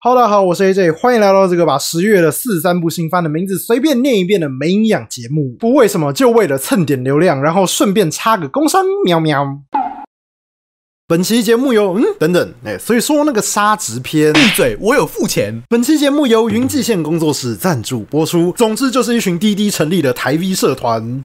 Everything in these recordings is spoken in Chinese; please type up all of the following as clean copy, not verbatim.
哈喽，大家好，我是 AJ， 欢迎来到这个把10月的43部新番的名字随便念一遍的没营养节目。不为什么，就为了蹭点流量，然后顺便插个工商，喵喵。本期节目由所以说那个沙质篇，闭嘴，我有付钱。本期节目由云际线工作室赞助播出。总之就是一群滴滴成立的台 V 社团。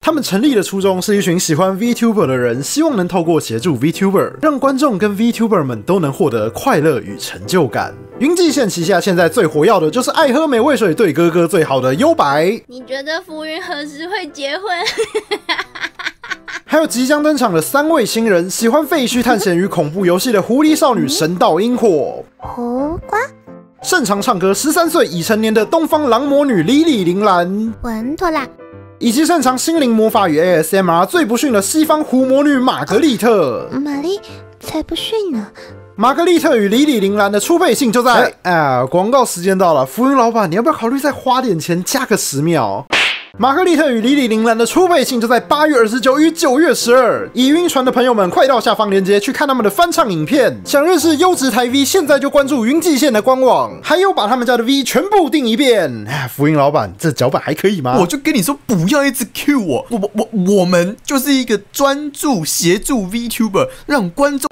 他们成立的初衷是一群喜欢 VTuber 的人，希望能透过协助 VTuber， 让观众跟 VTuber 们都能获得快乐与成就感。云际线旗下现在最活跃的就是爱喝美味水对哥哥最好的优白。你觉得浮云何时会结婚？还有即将登场的三位新人，喜欢废墟探险与恐怖游戏的狐狸少女神道樱火。胡瓜。 擅长唱歌13岁已成年的东方狼魔女莉莉铃兰。文托拉。 以及擅长心灵魔法与 ASMR 最不逊的西方狐魔女玛格丽特。玛丽才不逊呢！玛格丽特与莉莉铃兰的初配信就在……广告时间到了，浮云老板，你要不要考虑再花点钱加个10秒？玛格丽特与莉莉铃兰的初配信就在8月29与9月12。已晕船的朋友们，快到下方链接去看他们的翻唱影片。想认识优质台 V， 现在就关注云际线的官网，还有把他们家的 V 全部订一遍。浮云老板，这脚本还可以吗？我就跟你说，不要一直 Q 我。我们就是一个专注协助 VTuber， 让观众。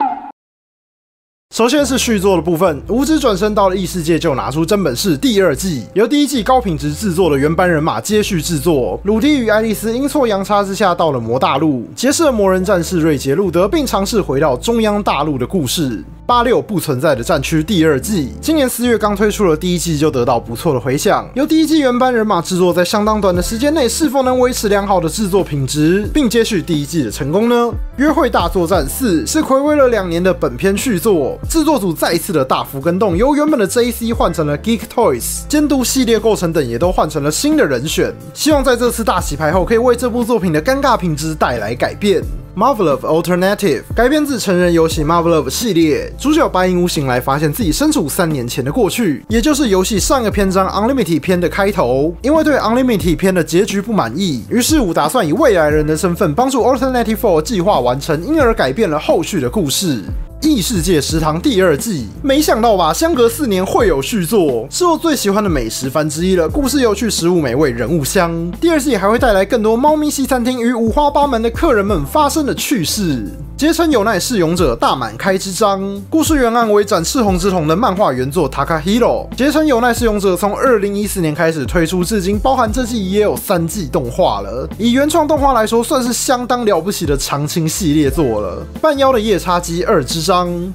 首先是续作的部分，无知转身到了异世界就拿出真本事第2季，由第1季高品质制作的原班人马接续制作。鲁迪与爱丽丝阴错阳差之下到了魔大陆，结识了魔人战士瑞杰路德，并尝试回到中央大陆的故事。86不存在的战区第2季，今年4月刚推出了第1季就得到不错的回响。由第1季原班人马制作，在相当短的时间内是否能维持良好的制作品质，并接续第1季的成功呢？约会大作战4是睽违了2年的本片续作。 制作组再一次的大幅更动，由原本的 JC 换成了 Geek Toys， 监督系列构成等也都换成了新的人选，希望在这次大洗牌后，可以为这部作品的尴尬品质带来改变。 Marvel Alternative 改编自成人游戏 Marvel 系列，主角白银屋醒来，发现自己身处3年前的过去，也就是游戏上一个篇章 Unlimited 篇的开头。因为对 Unlimited 篇的结局不满意，于是伍打算以未来人的身份帮助 Alternative 4 计划完成，因而改变了后续的故事。异世界食堂第2季，没想到吧，相隔4年会有续作，是我最喜欢的美食番之一了。故事有趣，食物美味，人物香。第2季还会带来更多猫咪西餐厅与五花八门的客人们发生 的趣事，结成有奈是勇者大满开之章。故事原案为展翅红之瞳的漫画原作 Takahiro。结成有奈是勇者从2014年开始推出至今，包含这季也有3季动画了。以原创动画来说，算是相当了不起的常青系列作了。半妖的夜叉姬2之章，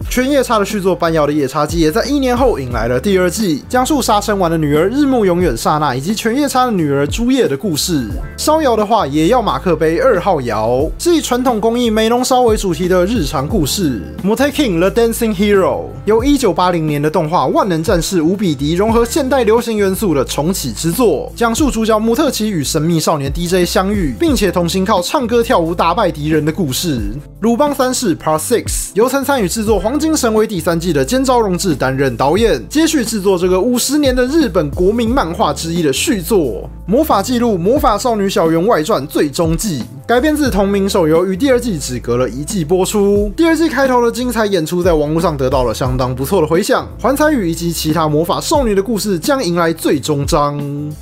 全夜叉的续作半妖的夜叉姬也在1年后迎来了第2季，讲述杀生丸的女儿日暮永远刹那以及全夜叉的女儿朱叶的故事。烧窑的话，也要马克杯2号窑，是以传统 工艺美浓烧为主题的日常故事，《Moteking The Dancing Hero》由1980年的动画《万能战士无比敌》融合现代流行元素的重启之作，讲述主角姆特奇与神秘少年 DJ 相遇，并且同心靠唱歌跳舞打败敌人的故事，《鲁邦三世 Part 6》由曾参与制作《黄金神威》第3季的菅昭荣治担任导演，接续制作这个50年的日本国民漫画之一的续作，《魔法纪录：魔法少女小圆外传最终季》改编自同名手游与第2季只隔了1季播出，第2季开头的精彩演出在网络上得到了相当不错的回响。环彩羽以及其他魔法少女的故事将迎来最终章。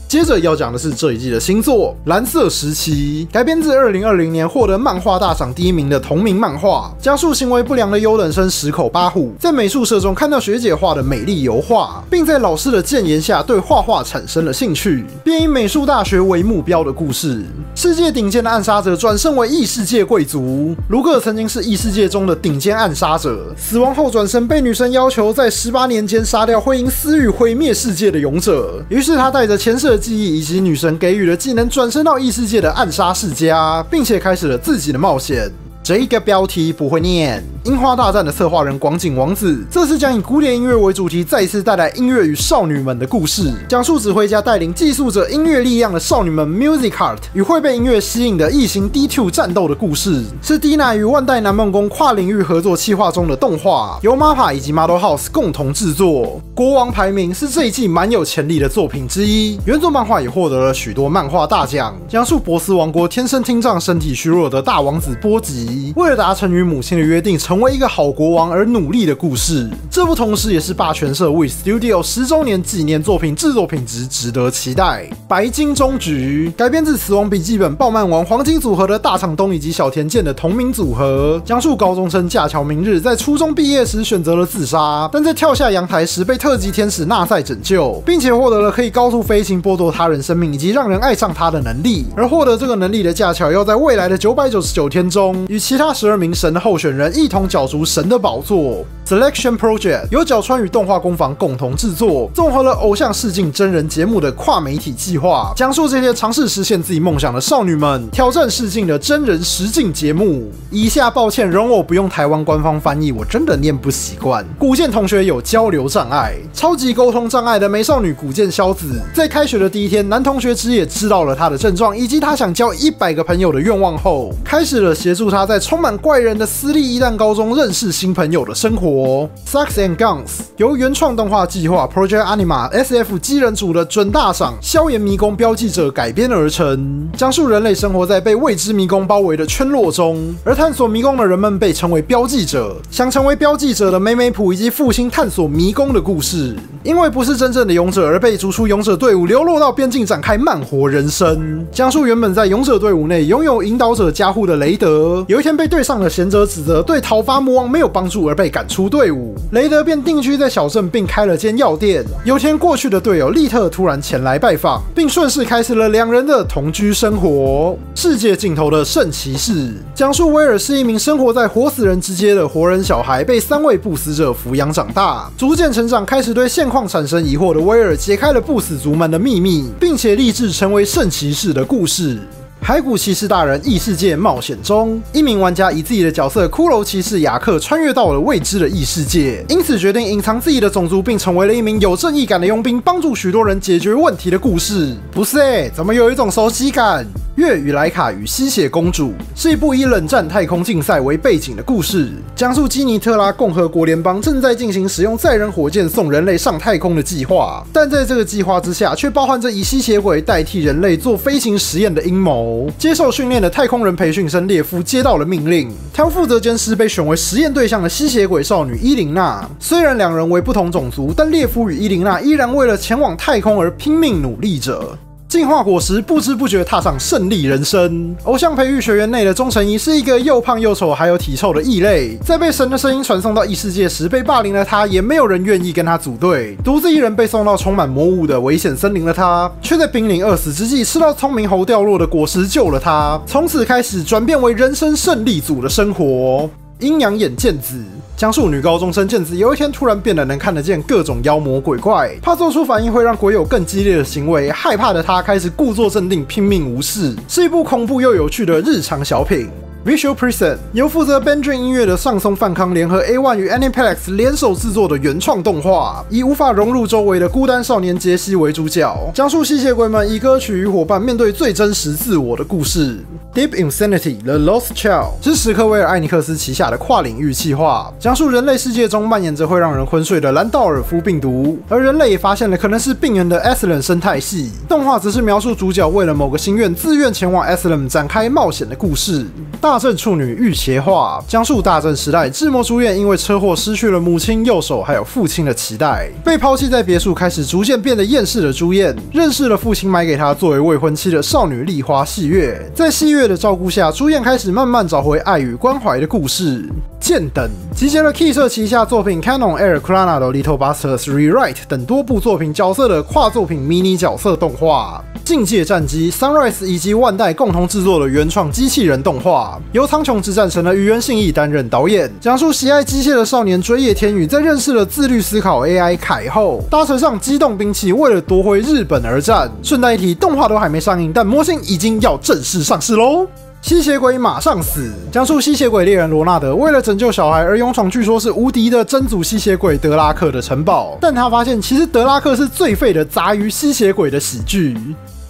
接着要讲的是这一季的新作《蓝色时期》，改编自2020年获得漫画大赏第1名的同名漫画，讲述行为不良的优等生石口八虎在美术社中看到学姐画的美丽油画，并在老师的谏言下对画画产生了兴趣，便以美术大学为目标的故事。世界顶尖的暗杀者转身为异世界贵族。 卢克曾经是异世界中的顶尖暗杀者，死亡后转身被女神要求在18年间杀掉会因私欲毁灭世界的勇者。于是他带着前世的记忆以及女神给予的技能，转身到异世界的暗杀世家，并且开始了自己的冒险。 这个标题不会念。樱花大战的策划人广井王子，这次将以古典音乐为主题，再一次带来音乐与少女们的故事，讲述指挥家带领寄宿着音乐力量的少女们 Music Heart 与会被音乐吸引的异形 D2 战斗的故事，是蒂娜与万代南梦宫跨领域合作企划中的动画，由 MAPPA 以及 Model House 共同制作。国王排名是这一季蛮有潜力的作品之一，原作漫画也获得了许多漫画大奖，讲述波斯王国天生听障、身体虚弱的大王子波吉。一为了达成与母亲的约定，成为一个好国王而努力的故事。这部同时也是霸权社为 Studio 10周年纪念作品制作品质值得期待。白金终局改编自《死亡笔记本》爆漫王黄金组合的大场东以及小田健的同名组合，讲述高中生架桥明日在初中毕业时选择了自杀，但在跳下阳台时被特级天使纳赛拯救，并且获得了可以高速飞行、剥夺他人生命以及让人爱上他的能力。而获得这个能力的架桥要在未来的999天中，与其他12名神的候选人一同角逐神的宝座。 Selection Project 由角川与动画工坊共同制作，综合了偶像试镜真人节目的跨媒体计划，讲述这些尝试实现自己梦想的少女们挑战试镜的真人实境节目。以下抱歉，容我不用台湾官方翻译，我真的念不习惯。古见同学有交流障碍，超级沟通障碍的美少女古见硝子，在开学的第一天，男同学之也知道了她的症状以及她想交100个朋友的愿望后，开始了协助她在充满怪人的私立伊旦高中认识新朋友的生活。 Sucks and Guns 由原创动画计划 Project Anima SF 机人组的准大赏萧炎迷宫标记者改编而成，讲述人类生活在被未知迷宫包围的圈落中，而探索迷宫的人们被称为标记者。想成为标记者的美美普以及复兴探索迷宫的故事，因为不是真正的勇者而被逐出勇者队伍，流落到边境展开慢活人生。讲述原本在勇者队伍内拥有引导者加护的雷德，有一天被队上的贤者指责对讨伐魔王没有帮助而被赶出 队伍，雷德便定居在小镇，并开了间药店。有天，过去的队友利特突然前来拜访，并顺势开始了两人的同居生活。世界尽头的圣骑士讲述威尔是一名生活在活死人之街的活人小孩，被3位不死者抚养长大，逐渐成长，开始对现况产生疑惑的威尔解开了不死族们的秘密，并且立志成为圣骑士的故事。 海骨骑士大人异世界冒险中，一名玩家以自己的角色骷髅骑士雅克穿越到了未知的异世界，因此决定隐藏自己的种族，并成为了一名有正义感的佣兵，帮助许多人解决问题的故事。不是怎么有一种熟悉感？月与莱卡与吸血公主是一部以冷战太空竞赛为背景的故事，讲述基尼特拉共和国联邦正在进行使用载人火箭送人类上太空的计划，但在这个计划之下，却包含着以吸血鬼代替人类做飞行实验的阴谋。 接受训练的太空人培训生列夫接到了命令，他要负责监视被选为实验对象的吸血鬼少女伊琳娜。虽然两人为不同种族，但列夫与伊琳娜依然为了前往太空而拼命努力着。 进化果实不知不觉踏上胜利人生。偶像培育学员内的钟诚一是一个又胖又丑还有体臭的异类，在被神的声音传送到异世界时被霸凌的他，也没有人愿意跟他组队，独自一人被送到充满魔物的危险森林的他，却在濒临饿死之际吃到聪明猴掉落的果实救了他，从此开始转变为人生胜利组的生活。阴阳眼剑子。 讲述女高中生健子有一天突然变得能看得见各种妖魔鬼怪，怕做出反应会让鬼友更激烈的行为，害怕的她开始故作镇定，拼命无视，是一部恐怖又有趣的日常小品。 Visual Prison 由负责 Bandrin 音乐的上松范康联合 A1 与 Aniplex 联手制作的原创动画，以无法融入周围的孤单少年杰西为主角，讲述吸血鬼们以歌曲与伙伴面对最真实自我的故事。Deep Insanity: The Lost Child 是史克威尔艾尼克斯旗下的跨领域企划，讲述人类世界中蔓延着会让人昏睡的兰道尔夫病毒，而人类也发现了可能是病人的 Asylum 生态系。动画只是描述主角为了某个心愿，自愿前往 Asylum 展开冒险的故事。 大正处女御邪化讲述大正时代志摩主演因为车祸失去了母亲、右手还有父亲的脐带，被抛弃在别墅，开始逐渐变得厌世的朱彦认识了父亲买给她作为未婚妻的少女丽花细月，在细月的照顾下，朱彦开始慢慢找回爱与关怀的故事。剑等集结了 Key 社旗下作品 Canon Air、Clana 的 Little Busters Rewrite 等多部作品角色的跨作品迷你角色动画。 境界战机 Sunrise 以及万代共同制作的原创机器人动画，由苍穹之战神的宇垣信义担任导演，讲述喜爱机械的少年追野天宇在认识了自律思考 AI 凯后，搭乘上机动兵器为了夺回日本而战。顺带一提，动画都还没上映，但模型已经要正式上市喽。 吸血鬼马上死，讲述吸血鬼猎人罗纳德为了拯救小孩而勇闯据说是无敌的真祖吸血鬼德拉克的城堡，但他发现其实德拉克是最废的杂鱼吸血鬼的喜剧。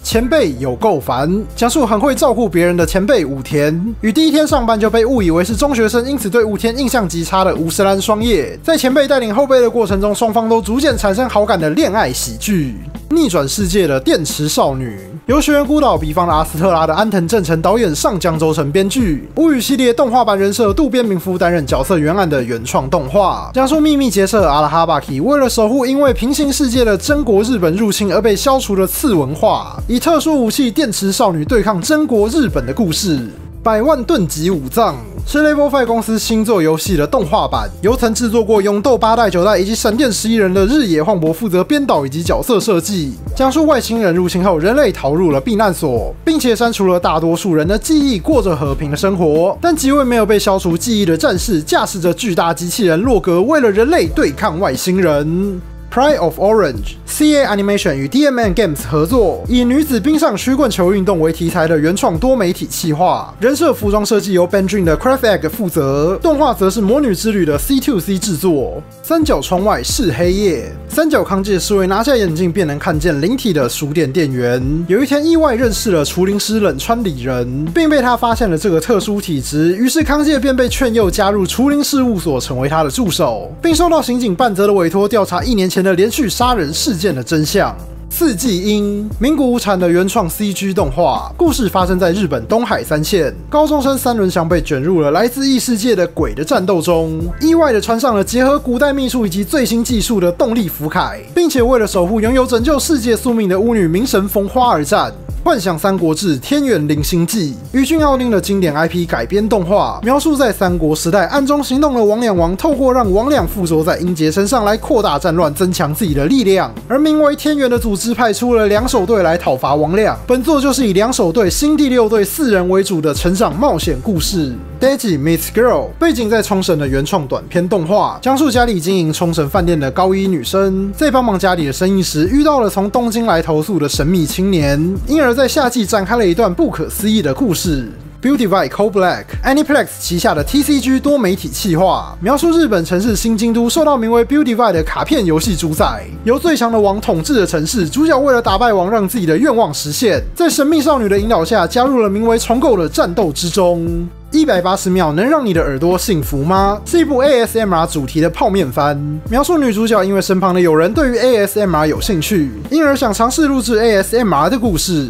前辈有够烦，讲述很会照顾别人的前辈武田，与第一天上班就被误以为是中学生，因此对武田印象极差的五十岚双叶，在前辈带领后辈的过程中，双方都逐渐产生好感的恋爱喜剧。逆转世界的电池少女由学园孤岛比方的阿斯特拉的安藤正成导演，上江周成编剧，《物语》系列动画版人设渡边明夫担任角色原案的原创动画，讲述秘密结社阿拉哈巴基为了守护因为平行世界的真国日本入侵而被消除的次文化，以特殊武器电池少女对抗真国日本的故事。 百万盾级武藏是 Level5 公司新作游戏的动画版，由曾制作过《勇斗8代、9代》以及《闪电11人》的日野晃博负责编导以及角色设计，讲述外星人入侵后，人类逃入了避难所，并且删除了大多数人的记忆，过着和平的生活。但几位没有被消除记忆的战士，驾驶着巨大机器人洛格，为了人类对抗外星人。 Pride of Orange CA Animation 与 DMN Games 合作，以女子冰上曲棍球运动为题材的原创多媒体企划，人设服装设计由 Benjin 的 Craft Egg 负责，动画则是《魔女之旅》的 C2C 制作。三角窗外是黑夜，三角康介是位拿下眼镜便能看见灵体的书店店员，有一天意外认识了除灵师冷川里人，并被他发现了这个特殊体质，于是康介便被劝诱加入除灵事务所，成为他的助手，并受到刑警半泽的委托调查1年前 的连续杀人事件的真相。四季樱，名古屋产的原创 CG 动画，故事发生在日本东海3县，高中生三轮翔被卷入了来自异世界的鬼的战斗中，意外的穿上了结合古代秘术以及最新技术的动力服铠，并且为了守护拥有拯救世界宿命的巫女明神风花而战。 幻想三国志天元零星记，于俊奥丁的经典 IP 改编动画，描述在三国时代暗中行动的魍两王，透过让魍两附着在英杰身上来扩大战乱，增强自己的力量。而名为天元的组织派出了两手队来讨伐魍两。本作就是以两手队、新第6队4人为主的成长冒险故事。Daiji Meets Girl 背景在冲绳的原创短片动画，讲述家里经营冲绳饭店的高一女生，在帮忙家里的生意时，遇到了从东京来投宿的神秘青年，因而 在夏季展开了一段不可思议的故事。 Beauty by Cold Black Aniplex 旗下的 TCG 多媒体企划，描述日本城市新京都受到名为 Beauty by 的卡片游戏主宰，由最强的王统治的城市。主角为了打败王，让自己的愿望实现，在神秘少女的引导下，加入了名为重构的战斗之中。 180秒能让你的耳朵幸福吗？是一部 ASMR 主题的泡面番，描述女主角因为身旁的友人对于 ASMR 有兴趣，因而想尝试录制 ASMR 的故事。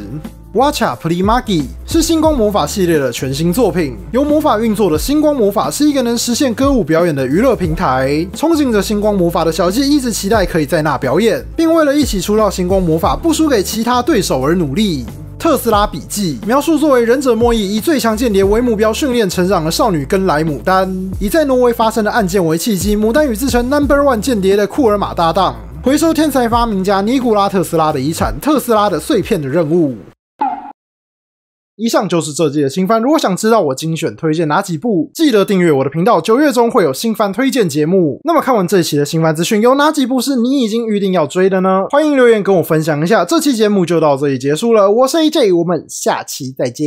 Watcha Play Magi 是星光魔法系列的全新作品，由魔法运作的星光魔法是一个能实现歌舞表演的娱乐平台。憧憬着星光魔法的小纪一直期待可以在那表演，并为了一起出道星光魔法不输给其他对手而努力。 特斯拉笔记描述作为忍者莫伊以最强间谍为目标训练成长的少女根来牡丹，以在挪威发生的案件为契机，牡丹与自称 No.1 间谍的库尔玛搭档，回收天才发明家尼古拉特斯拉的遗产——特斯拉的碎片的任务。 以上就是这季的新番。如果想知道我精选推荐哪几部，记得订阅我的频道。9月中会有新番推荐节目。那么看完这一期的新番资讯，有哪几部是你已经预定要追的呢？欢迎留言跟我分享一下。这期节目就到这里结束了，我是AJ，我们下期再见。